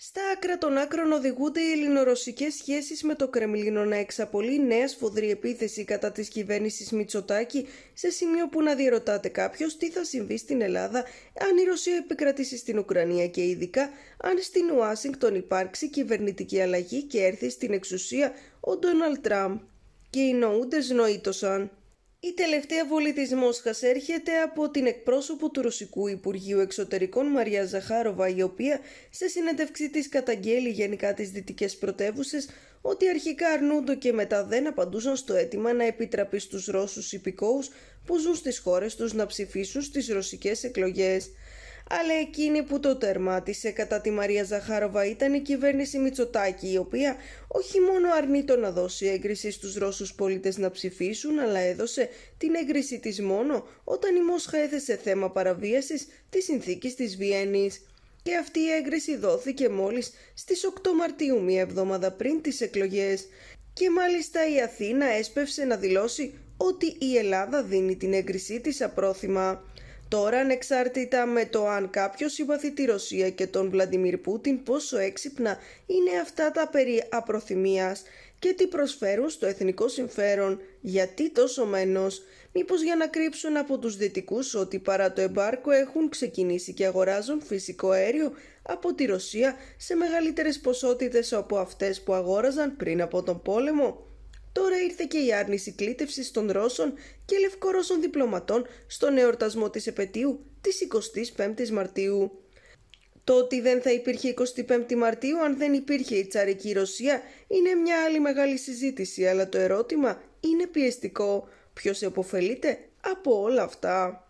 Στα άκρα των άκρων οδηγούνται οι ελληνορωσικές σχέσεις με το Κρεμλίνο να εξαπολύει νέα σφοδρή επίθεση κατά της κυβέρνησης Μιτσοτάκη, σε σημείο που να διερωτάται κάποιος τι θα συμβεί στην Ελλάδα αν η Ρωσία επικρατήσει στην Ουκρανία και ειδικά αν στην Ουάσιγκτον υπάρξει κυβερνητική αλλαγή και έρθει στην εξουσία ο Ντόναλτ Τραμπ. Και οι νοούντες νοήτωσαν. Η τελευταία βολή της Μόσχας έρχεται από την εκπρόσωπο του Ρωσικού Υπουργείου Εξωτερικών Μαρία Ζαχάροβα, η οποία σε συνέντευξή της καταγγέλει γενικά τις δυτικές πρωτεύουσες ότι αρχικά αρνούνται και μετά δεν απαντούσαν στο αίτημα να επιτραπεί στους Ρώσους υπηκόους που ζουν στις χώρες τους να ψηφίσουν στις ρωσικές εκλογές. Αλλά εκείνη που το τερμάτισε κατά τη Μαρία Ζαχάροβα ήταν η κυβέρνηση Μητσοτάκη, η οποία όχι μόνο αρνείται να δώσει έγκριση στους Ρώσους πολίτες να ψηφίσουν, αλλά έδωσε την έγκριση της μόνο όταν η Μόσχα έθεσε θέμα παραβίασης της συνθήκης της Βιέννης. Και αυτή η έγκριση δόθηκε μόλις στις 8 Μαρτίου, μία εβδομάδα πριν τις εκλογές. Και μάλιστα η Αθήνα έσπευσε να δηλώσει ότι η Ελλάδα δίνει την έγκρισή της απρόθυμα. Τώρα, ανεξάρτητα με το αν κάποιος συμπαθεί τη Ρωσία και τον Βλαντιμίρ Πούτιν, πόσο έξυπνα είναι αυτά τα περί απροθυμίας και τι προσφέρουν στο εθνικό συμφέρον. Γιατί τόσο μένος? Μήπως για να κρύψουν από τους δυτικούς ότι παρά το εμπάρκο έχουν ξεκινήσει και αγοράζουν φυσικό αέριο από τη Ρωσία σε μεγαλύτερες ποσότητες από αυτές που αγόραζαν πριν από τον πόλεμο? Τώρα ήρθε και η άρνηση κλήτευσης των Ρώσων και Λευκορώσων διπλωματών στον εορτασμό της επετείου της 25ης Μαρτίου. Το ότι δεν θα υπήρχε 25η Μαρτίου αν δεν υπήρχε η τσαρική Ρωσία είναι μια άλλη μεγάλη συζήτηση, αλλά το ερώτημα είναι πιεστικό. Ποιος επωφελείται από όλα αυτά?